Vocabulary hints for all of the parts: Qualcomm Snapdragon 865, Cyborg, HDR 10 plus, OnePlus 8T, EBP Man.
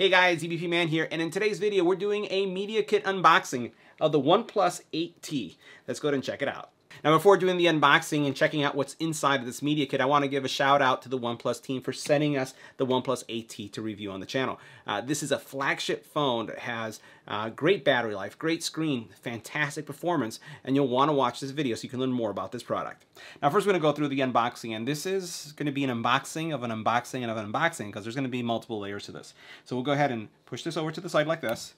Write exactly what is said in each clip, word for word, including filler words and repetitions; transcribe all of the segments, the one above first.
Hey guys, E B P Man here, and in today's video we're doing a media kit unboxing of the OnePlus eight T. Let's go ahead and check it out. Now before doing the unboxing and checking out what's inside of this media kit, I want to give a shout out to the OnePlus team for sending us the OnePlus eight T to review on the channel. Uh, this is a flagship phone that has uh, great battery life, great screen, fantastic performance, and you'll want to watch this video so you can learn more about this product. Now first we're going to go through the unboxing, and this is going to be an unboxing of an unboxing and of an unboxing because there's going to be multiple layers to this. So we'll go ahead and push this over to the side like this,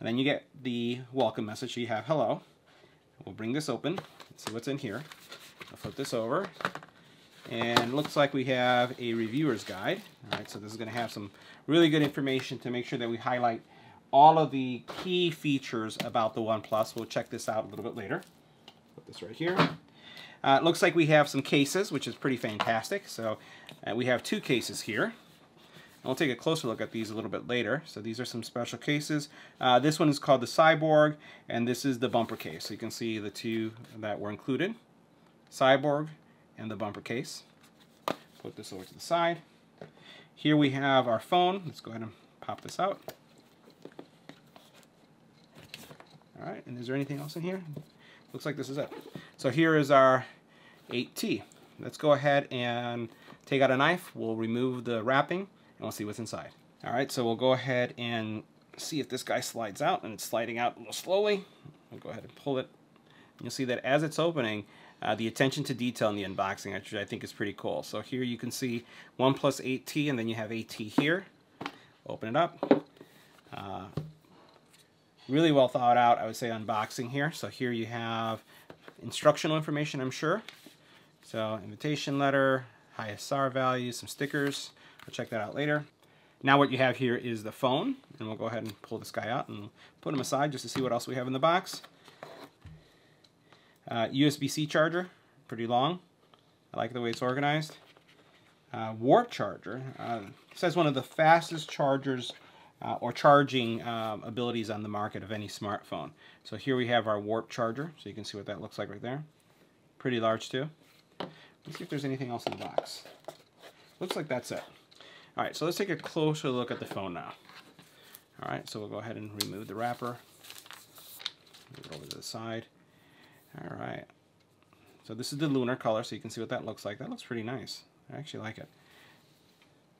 and then you get the welcome message. You have hello. We'll bring this open and see what's in here. I'll flip this over, and it looks like we have a reviewer's guide. All right, so this is going to have some really good information to make sure that we highlight all of the key features about the OnePlus. We'll check this out a little bit later. Put this right here. Uh, it looks like we have some cases, which is pretty fantastic. So uh, we have two cases here. We'll take a closer look at these a little bit later. So these are some special cases. Uh, this one is called the Cyborg, and this is the bumper case. So you can see the two that were included, Cyborg and the bumper case. Put this over to the side. Here we have our phone. Let's go ahead and pop this out. All right, and is there anything else in here? Looks like this is it. So here is our eight T. Let's go ahead and take out a knife. We'll remove the wrapping, and we'll see what's inside. All right, so we'll go ahead and see if this guy slides out, and it's sliding out a little slowly. We'll go ahead and pull it. You'll see that as it's opening, uh, the attention to detail in the unboxing, actually, I think is pretty cool. So here you can see OnePlus eight T, and then you have eight T here. Open it up. Uh, really well thought out, I would say, unboxing here. So here you have instructional information, I'm sure. So invitation letter, high S R value, some stickers. We'll check that out later. Now what you have here is the phone, and we'll go ahead and pull this guy out and put him aside just to see what else we have in the box. Uh, U S B C charger, pretty long. I like the way it's organized. Uh, warp charger, uh, says one of the fastest chargers uh, or charging um, abilities on the market of any smartphone. So here we have our warp charger, so you can see what that looks like right there. Pretty large too. Let's see if there's anything else in the box. Looks like that's it. All right, so let's take a closer look at the phone now. All right, so we'll go ahead and remove the wrapper. Move it over to the side. All right. So this is the lunar color, so you can see what that looks like. That looks pretty nice. I actually like it.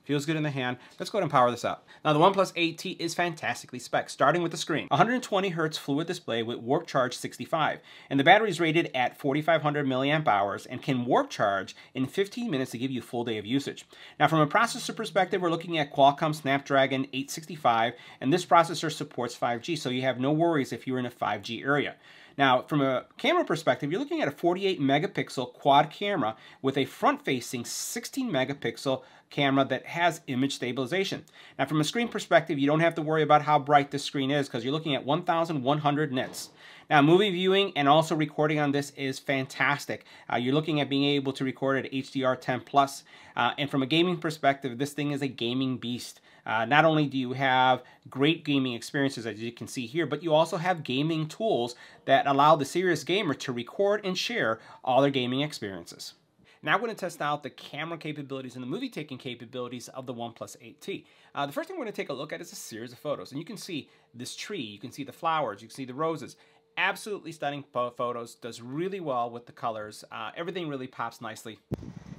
Feels good in the hand. Let's go ahead and power this up. Now the OnePlus eight T is fantastically spec'd, starting with the screen. one hundred twenty hertz fluid display with warp charge sixty-five, and the battery is rated at forty-five hundred milliamp hours and can warp charge in fifteen minutes to give you a full day of usage. Now from a processor perspective, we're looking at Qualcomm Snapdragon eight sixty-five, and this processor supports five G, so you have no worries if you're in a five G area. Now, from a camera perspective, you're looking at a forty-eight megapixel quad camera with a front-facing sixteen megapixel camera that has image stabilization. Now, from a screen perspective, you don't have to worry about how bright this screen is because you're looking at one thousand one hundred nits. Now, movie viewing and also recording on this is fantastic. Uh, you're looking at being able to record at H D R ten plus. Uh, and from a gaming perspective, this thing is a gaming beast. Uh, not only do you have great gaming experiences, as you can see here, but you also have gaming tools that allow the serious gamer to record and share all their gaming experiences. Now we're going to test out the camera capabilities and the movie taking capabilities of the OnePlus eight T. Uh, the first thing we're going to take a look at is a series of photos. And you can see this tree, you can see the flowers, you can see the roses. Absolutely stunning photos, does really well with the colors. Uh, everything really pops nicely.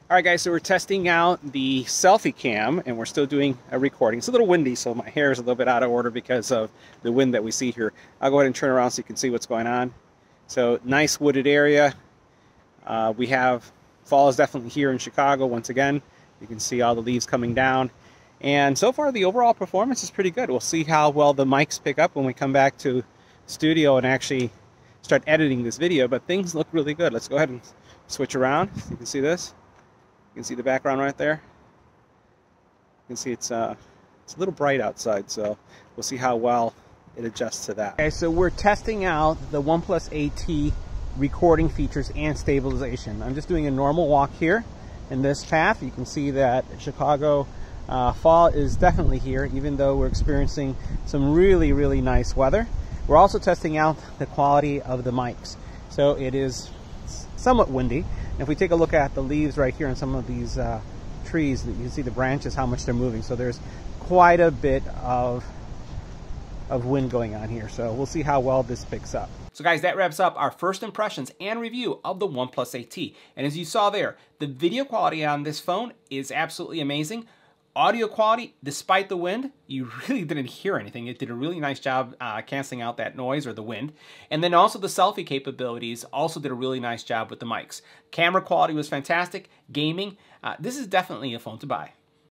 All right guys, so we're testing out the selfie cam, and we're still doing a recording. It's a little windy, so my hair is a little bit out of order because of the wind that we see here. I'll go ahead and turn around so you can see what's going on. So nice wooded area. Uh, we have, fall is definitely here in Chicago once again. You can see all the leaves coming down. And so far the overall performance is pretty good. We'll see how well the mics pick up when we come back to studio and actually start editing this video, but things look really good. Let's go ahead and switch around. You can see this. You can see the background right there. You can see it's uh, it's a little bright outside, so we'll see how well it adjusts to that. Okay, so we're testing out the OnePlus eight T recording features and stabilization. I'm just doing a normal walk here in this path. You can see that Chicago uh, fall is definitely here, even though we're experiencing some really, really nice weather. We're also testing out the quality of the mics. So it is somewhat windy. And if we take a look at the leaves right here on some of these uh, trees, you can see the branches, how much they're moving. So there's quite a bit of of wind going on here, so we'll see how well this picks up. So guys, that wraps up our first impressions and review of the OnePlus eight T. And as you saw there, the video quality on this phone is absolutely amazing. Audio quality, despite the wind, you really didn't hear anything. It did a really nice job uh, canceling out that noise or the wind. And then also the selfie capabilities also did a really nice job with the mics. Camera quality was fantastic, gaming. Uh, this is definitely a phone to buy.